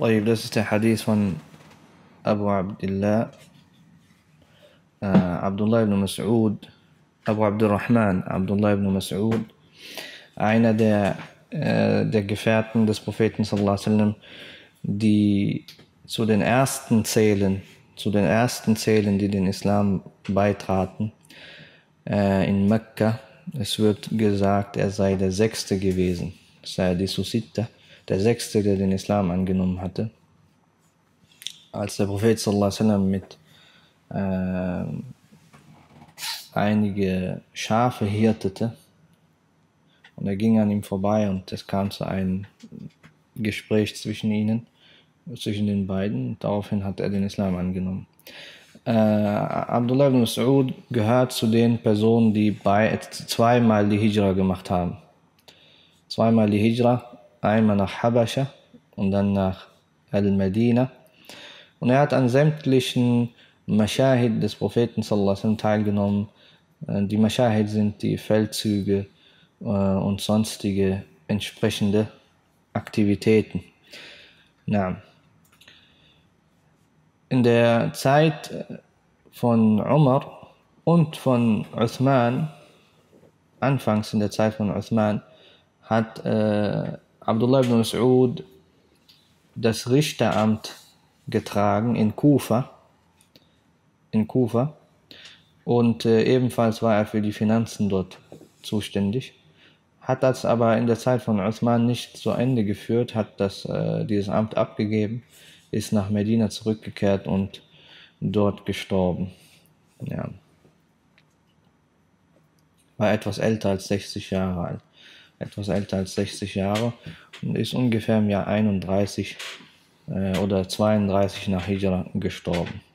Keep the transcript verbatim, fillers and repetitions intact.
Das ist der Hadith von Abu Abdullah, äh, Abdullah ibn Mas'ud, Abu Abdurrahman, Abdullah ibn Mas'ud, einer der, äh, der Gefährten des Propheten sallallahu alaihi wasallam, die zu den ersten zählen, zu den ersten zählen, die den Islam beitraten, äh, in Mekka. Es wird gesagt, er sei der Sechste gewesen, das sei Hadithus Sittah, der Sechste, der den Islam angenommen hatte. Als der Prophet sallallahu alaihi wasallam mit äh, einige Schafe hirtete und er ging an ihm vorbei und es kam zu einem Gespräch zwischen ihnen, zwischen den beiden, und daraufhin hat er den Islam angenommen. Äh, Abdullah ibn Mas'ud gehört zu den Personen, die bei, zweimal die Hijra gemacht haben. Zweimal die Hijra, einmal nach Habascha und dann nach Al-Madina. Und er hat an sämtlichen Mashāhid des Propheten sallallahu alaihi wasallam teilgenommen. Die Mashāhid sind die Feldzüge äh, und sonstige entsprechende Aktivitäten. Na. In der Zeit von Umar und von Uthman, anfangs in der Zeit von Uthman, hat äh, Abdullah ibn Mas'ud das Richteramt getragen in Kufa, in Kufa, und äh, ebenfalls war er für die Finanzen dort zuständig. Hat das aber in der Zeit von Uthman nicht zu Ende geführt, hat das, äh, dieses Amt abgegeben, ist nach Medina zurückgekehrt und dort gestorben. Ja. War etwas älter als sechzig Jahre alt. Etwas älter als sechzig Jahre und ist ungefähr im Jahr einunddreißig äh, oder zweiunddreißig nach Hijra gestorben.